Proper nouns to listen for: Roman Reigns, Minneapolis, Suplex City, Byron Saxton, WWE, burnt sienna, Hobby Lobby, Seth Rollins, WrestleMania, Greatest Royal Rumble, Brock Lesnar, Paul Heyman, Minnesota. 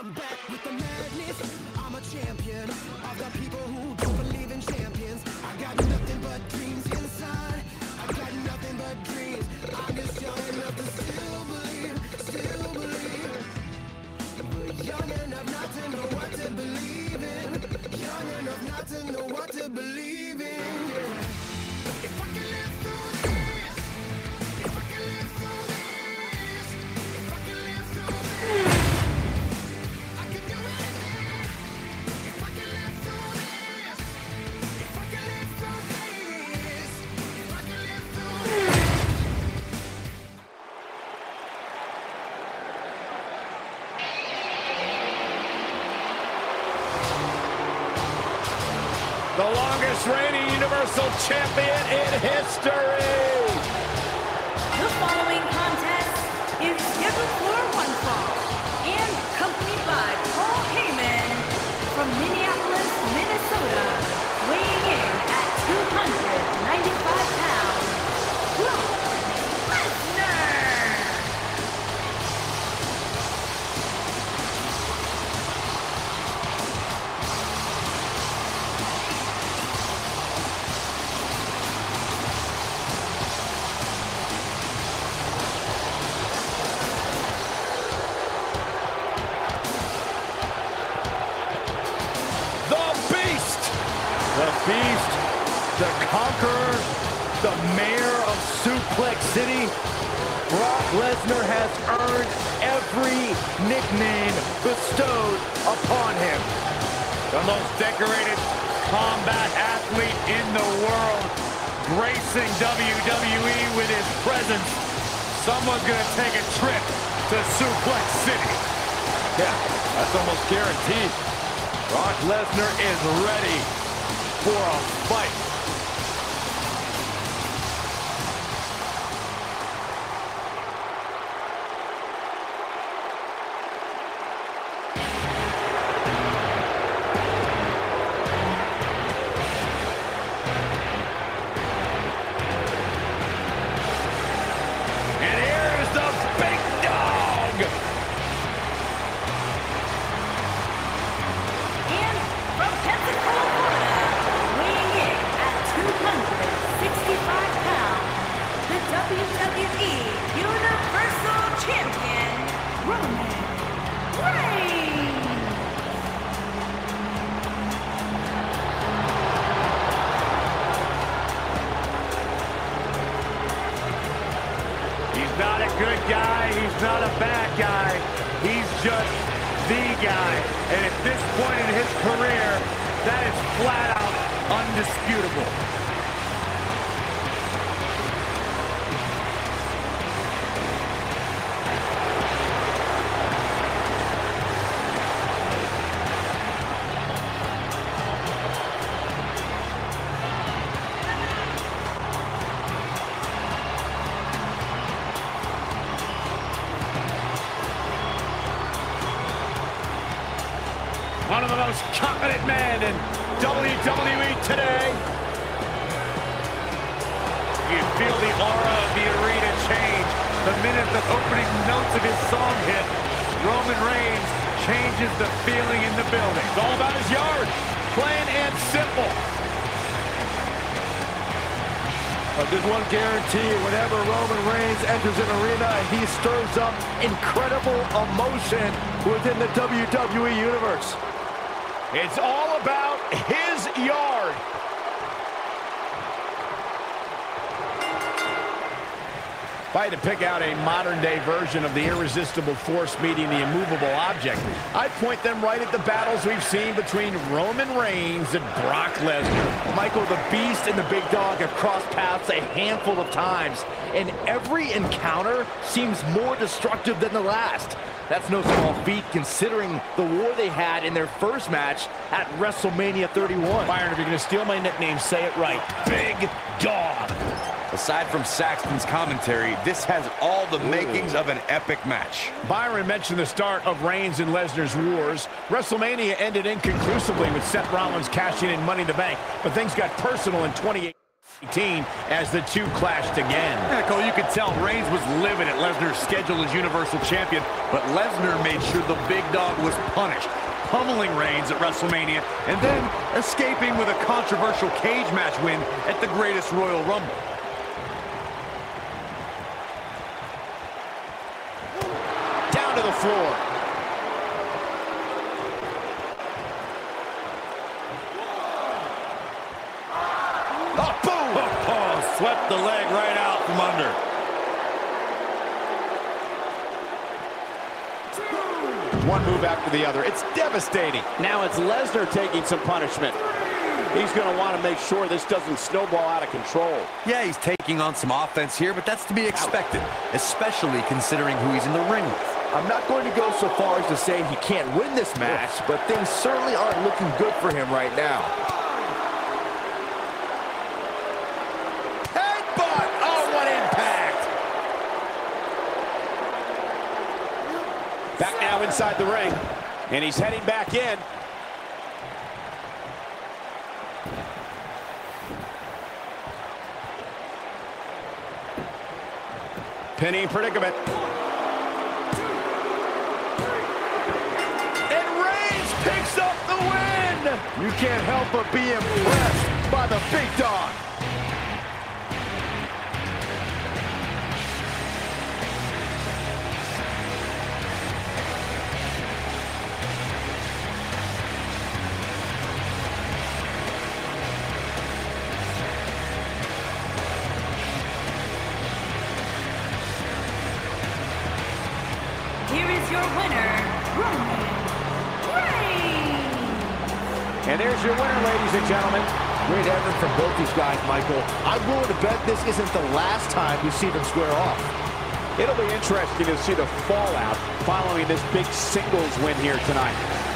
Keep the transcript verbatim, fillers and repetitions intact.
I'm back with the madness. I'm a champion of the people who don't believe in champions. I got nothing but dreams inside. I got nothing but dreams. I'm just young enough to still believe, still believe. But young enough not to know what to believe in. Young enough not to know what to believe in. If I can live through this, if I can live through this, if I can live through this. The longest reigning Universal Champion in history. The following contest is scheduled for one fall and accompanied by Paul Heyman from Minneapolis, Minnesota, weighing in at two hundred ninety-five pounds, Brock Lesnar. Beast, the conqueror, the mayor of Suplex City, Brock Lesnar has earned every nickname bestowed upon him. The most decorated combat athlete in the world, gracing W W E with his presence. Someone's gonna take a trip to Suplex City. Yeah, that's almost guaranteed. Brock Lesnar is ready for a fight. W W E Universal Champion, Roman Reigns. He's not a good guy, he's not a bad guy, he's just the guy. And at this point in his career, that is flat out undisputable. One of the most competent men in W W E today. You feel the aura of the arena change the minute the opening notes of his song hit. Roman Reigns changes the feeling in the building. It's all about his yard, plain and simple. But there's one guarantee: whenever Roman Reigns enters an arena, he stirs up incredible emotion within the W W E universe. It's all about his yard. If I had to pick out a modern-day version of the irresistible force meeting the immovable object, I'd point them right at the battles we've seen between Roman Reigns and Brock Lesnar. Michael, the Beast and the Big Dog have crossed paths a handful of times, and every encounter seems more destructive than the last. That's no small feat considering the war they had in their first match at WrestleMania thirty-one. Byron, if you're going to steal my nickname, say it right. Big Dog. Aside from Saxton's commentary, this has all the makings Ooh. of an epic match. Byron mentioned the start of Reigns and Lesnar's wars. WrestleMania ended inconclusively with Seth Rollins cashing in Money in the Bank, but things got personal in twenty eighteen. as the two clashed again. Yeah, Cole, you could tell Reigns was livid at Lesnar's schedule as Universal Champion, but Lesnar made sure the big dog was punished, pummeling Reigns at WrestleMania, and then escaping with a controversial cage match win at the Greatest Royal Rumble. Down to the floor. Swept the leg right out from under. One move after the other. It's devastating. Now it's Lesnar taking some punishment. He's going to want to make sure this doesn't snowball out of control. Yeah, he's taking on some offense here, but that's to be expected, especially considering who he's in the ring with. I'm not going to go so far as to say he can't win this match, but things certainly aren't looking good for him right now. Back now inside the ring, and he's heading back in. Penny predicament. And Reigns picks up the win! You can't help but be impressed by the big dog. Your winner, Roman Reigns. And there's your winner, ladies and gentlemen. Great effort from both these guys, Michael. I'm willing to bet this isn't the last time you see them square off. It'll be interesting to see the fallout following this big singles win here tonight.